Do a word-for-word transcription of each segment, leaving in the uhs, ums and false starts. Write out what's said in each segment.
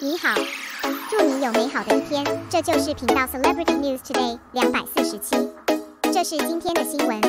你好，祝你有美好的一天。这就是频道 Celebrity News Today two forty-seven，这是今天的新闻。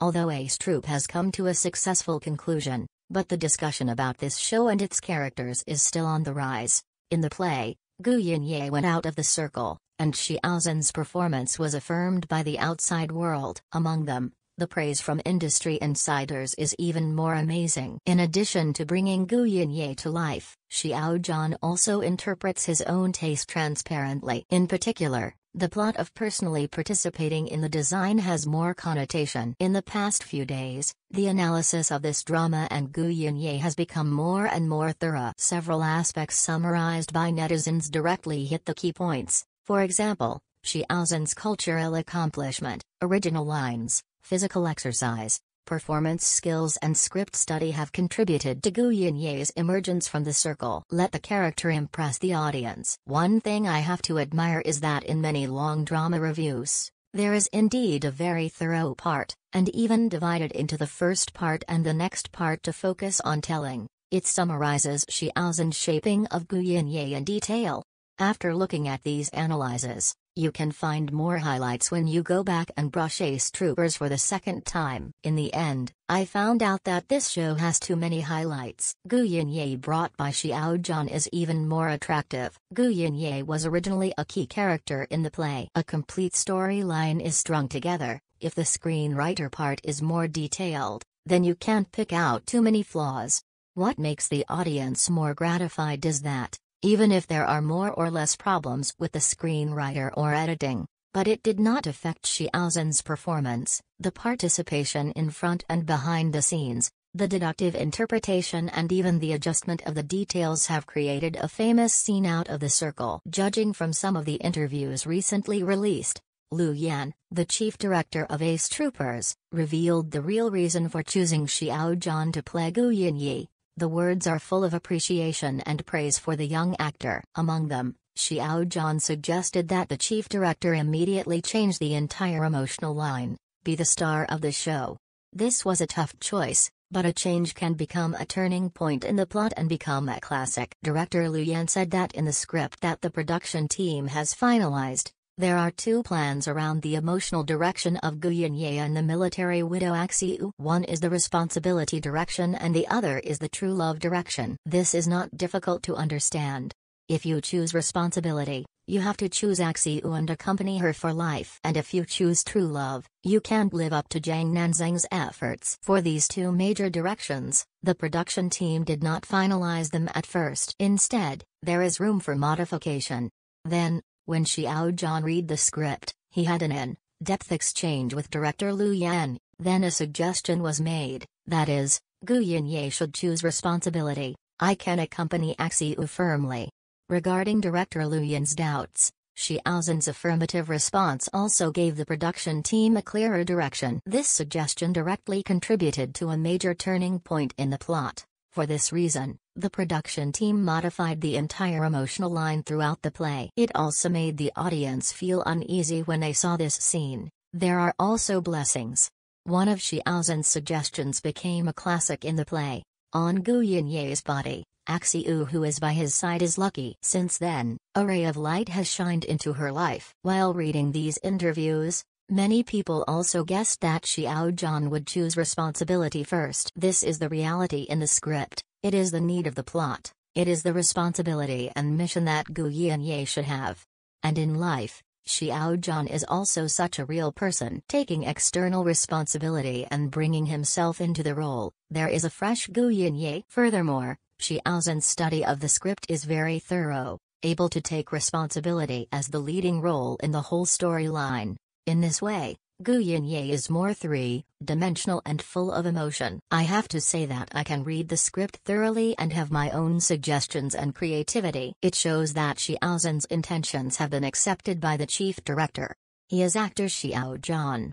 Although Ace Troop has come to a successful conclusion, but the discussion about this show and its characters is still on the rise. In the play, Gu Yin Ye went out of the circle, and Xiaozhan's performance was affirmed by the outside world. Among them, the praise from industry insiders is even more amazing. In addition to bringing Gu Yinye to life, Xiaozhan also interprets his own taste transparently. In particular, the plot of personally participating in the design has more connotation. In the past few days, the analysis of this drama and Gu Yinye has become more and more thorough. Several aspects summarized by netizens directly hit the key points. For example, Xiaozhan's cultural accomplishment, original lines, physical exercise, performance skills and script study have contributed to Gu Yinye's emergence from the circle. Let the character impress the audience. One thing I have to admire is that in many long drama reviews, there is indeed a very thorough part, and even divided into the first part and the next part to focus on telling. It summarizes Xiaozhan's shaping of Gu Yinye in detail. After looking at these analyses, you can find more highlights when you go back and brush Ace Troopers for the second time. In the end, I found out that this show has too many highlights. Gu Yinye brought by Xiaozhan is even more attractive. Gu Yinye was originally a key character in the play. A complete storyline is strung together. If the screenwriter part is more detailed, then you can't pick out too many flaws. What makes the audience more gratified is that, even if there are more or less problems with the screenwriter or editing, but it did not affect Xiaozhan's performance, the participation in front and behind the scenes, the deductive interpretation and even the adjustment of the details have created a famous scene out of the circle. Judging from some of the interviews recently released, Liu Yan, the chief director of Ace Troopers, revealed the real reason for choosing Xiaozhan to play Gu Yinye. The words are full of appreciation and praise for the young actor. Among them, Xiaozhan suggested that the chief director immediately change the entire emotional line, be the star of the show. This was a tough choice, but a change can become a turning point in the plot and become a classic. Director Liu Yan said that in the script that the production team has finalized, there are two plans around the emotional direction of Gu Yinye and the military widow Axiu. One is the responsibility direction and the other is the true love direction. This is not difficult to understand. If you choose responsibility, you have to choose Axiu and accompany her for life. And if you choose true love, you can't live up to Zhang Nanzeng's efforts. For these two major directions, the production team did not finalize them at first. Instead, there is room for modification. Then, when Xiaozhan read the script, he had an in-depth exchange with director Liu Yan. Then a suggestion was made, that is, Gu Yinye should choose responsibility. I can accompany Axiu firmly. Regarding director Liu Yan's doubts, Xiaozhan's affirmative response also gave the production team a clearer direction. This suggestion directly contributed to a major turning point in the plot. For this reason, the production team modified the entire emotional line throughout the play. It also made the audience feel uneasy when they saw this scene. There are also blessings. One of Xiaozhan's suggestions became a classic in the play. On Gu Yinye's body, Axiu, who is by his side, is lucky. Since then, a ray of light has shined into her life. While reading these interviews, many people also guessed that Xiaozhan would choose responsibility first. This is the reality in the script, it is the need of the plot, it is the responsibility and mission that Gu Yinye should have. And in life, Xiaozhan is also such a real person. Taking external responsibility and bringing himself into the role, there is a fresh Gu Yinye. Furthermore, Xiaozhan's study of the script is very thorough, able to take responsibility as the leading role in the whole storyline. In this way, Gu Yinye is more three-dimensional and full of emotion. I have to say that I can read the script thoroughly and have my own suggestions and creativity. It shows that Xiaozhan's intentions have been accepted by the chief director. He is actor Xiaozhan.